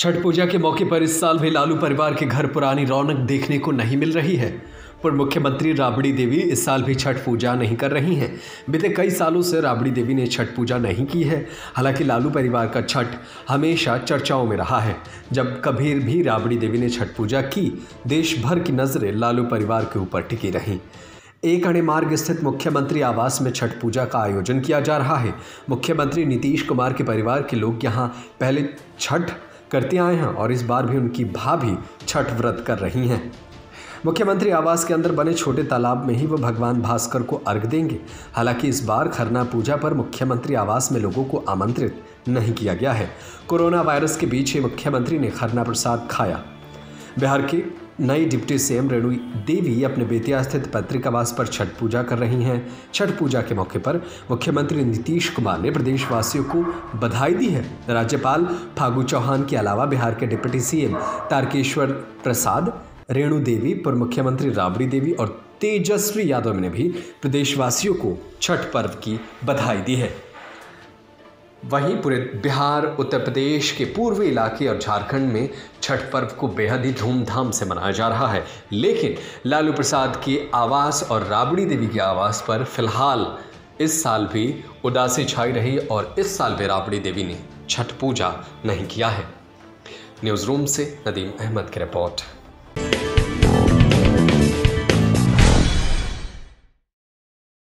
छठ पूजा के मौके पर इस साल भी लालू परिवार के घर पुरानी रौनक देखने को नहीं मिल रही है। पूर्व मुख्यमंत्री राबड़ी देवी इस साल भी छठ पूजा नहीं कर रही हैं। बीते कई सालों से राबड़ी देवी ने छठ पूजा नहीं की है। हालांकि लालू परिवार का छठ हमेशा चर्चाओं में रहा है। जब कभी भी राबड़ी देवी ने छठ पूजा की, देश भर की नज़रें लालू परिवार के ऊपर टिकी रहीं। एक अणे मार्ग स्थित मुख्यमंत्री आवास में छठ पूजा का आयोजन किया जा रहा है। मुख्यमंत्री नीतीश कुमार के परिवार के लोग यहाँ पहले छठ करते आए हैं और इस बार भी उनकी भाभी छठ व्रत कर रही हैं। मुख्यमंत्री आवास के अंदर बने छोटे तालाब में ही वो भगवान भास्कर को अर्घ्य देंगे। हालांकि इस बार खरना पूजा पर मुख्यमंत्री आवास में लोगों को आमंत्रित नहीं किया गया है। कोरोना वायरस के बीच ही मुख्यमंत्री ने खरना प्रसाद खाया। बिहार के नई डिप्टी सीएम रेणु देवी अपने बेतिया स्थित पैतृक आवास पर छठ पूजा कर रही हैं। छठ पूजा के मौके पर मुख्यमंत्री नीतीश कुमार ने प्रदेशवासियों को बधाई दी है। राज्यपाल फागू चौहान के अलावा बिहार के डिप्टी सीएम तारकेश्वर प्रसाद, रेणु देवी, पूर्व मुख्यमंत्री राबड़ी देवी और तेजस्वी यादव ने भी प्रदेशवासियों को छठ पर्व की बधाई दी है। वहीं पूरे बिहार, उत्तर प्रदेश के पूर्वी इलाके और झारखंड में छठ पर्व को बेहद ही धूमधाम से मनाया जा रहा है। लेकिन लालू प्रसाद के आवास और राबड़ी देवी के आवास पर फिलहाल इस साल भी उदासी छाई रही और इस साल भी राबड़ी देवी ने छठ पूजा नहीं किया है। न्यूज़ रूम से नदीम अहमद की रिपोर्ट।